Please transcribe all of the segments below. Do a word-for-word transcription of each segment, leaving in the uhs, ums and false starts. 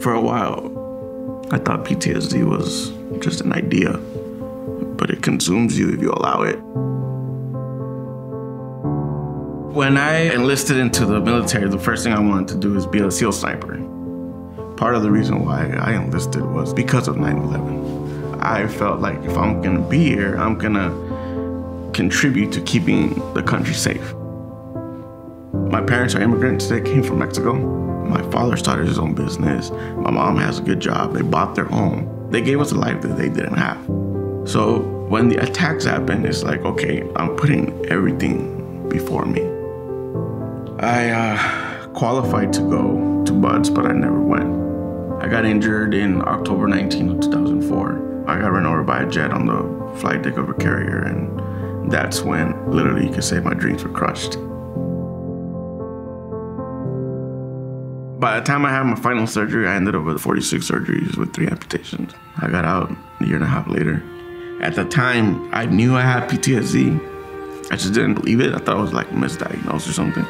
For a while, I thought P T S D was just an idea, but it consumes you if you allow it. When I enlisted into the military, the first thing I wanted to do is be a SEAL sniper. Part of the reason why I enlisted was because of nine eleven. I felt like if I'm gonna be here, I'm gonna contribute to keeping the country safe. My parents are immigrants, they came from Mexico. My father started his own business. My mom has a good job, they bought their home. They gave us a life that they didn't have. So when the attacks happened, it's like, okay, I'm putting everything before me. I uh, qualified to go to Bud's, but I never went. I got injured in October nineteenth of two thousand four. I got run over by a jet on the flight deck of a carrier, and that's when literally you could say my dreams were crushed. By the time I had my final surgery, I ended up with forty-six surgeries with three amputations. I got out a year and a half later. At the time, I knew I had P T S D. I just didn't believe it. I thought it was like misdiagnosed or something.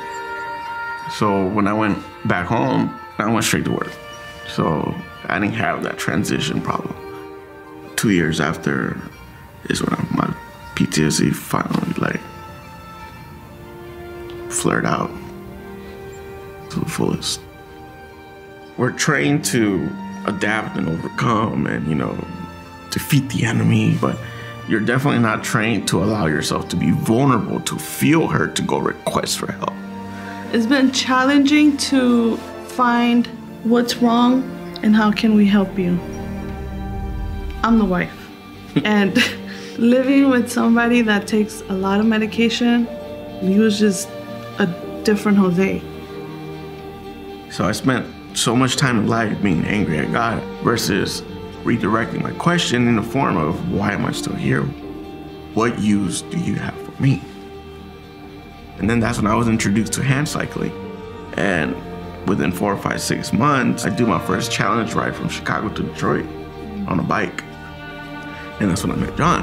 So when I went back home, I went straight to work. So I didn't have that transition problem. Two years after is when my P T S D finally like flared out to the fullest. We're trained to adapt and overcome and, you know, defeat the enemy, but you're definitely not trained to allow yourself to be vulnerable, to feel hurt, to go request for help. It's been challenging to find what's wrong and how can we help you. I'm the wife. And living with somebody that takes a lot of medication, he was just a different Jose. So I spent so much time in life being angry at God versus redirecting my question in the form of, why am I still here? What use do you have for me? And then that's when I was introduced to hand cycling. And within four or five, six months, I do my first challenge ride from Chicago to Detroit on a bike. And that's when I met John.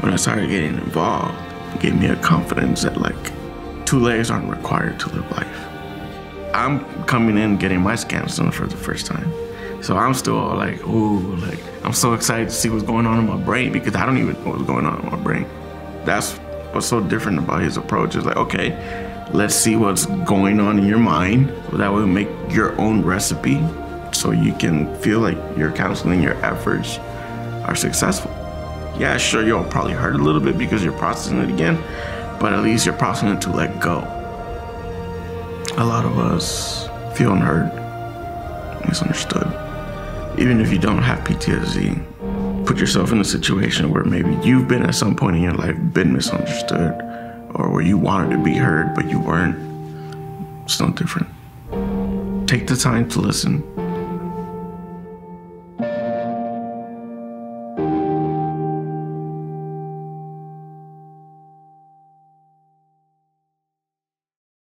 When I started getting involved, it gave me a confidence that like, two legs aren't required to live life. I'm coming in getting my scans done for the first time. So I'm still like, ooh, like, I'm so excited to see what's going on in my brain because I don't even know what's going on in my brain. That's what's so different about his approach. It's like, okay, let's see what's going on in your mind. That will make your own recipe so you can feel like your counseling, your efforts are successful. Yeah, sure, you'll probably hurt a little bit because you're processing it again, but at least you're processing it to let go. A lot of us feel unheard, misunderstood. Even if you don't have P T S D, put yourself in a situation where maybe you've been at some point in your life been misunderstood, or where you wanted to be heard but you weren't. It's no different. Take the time to listen.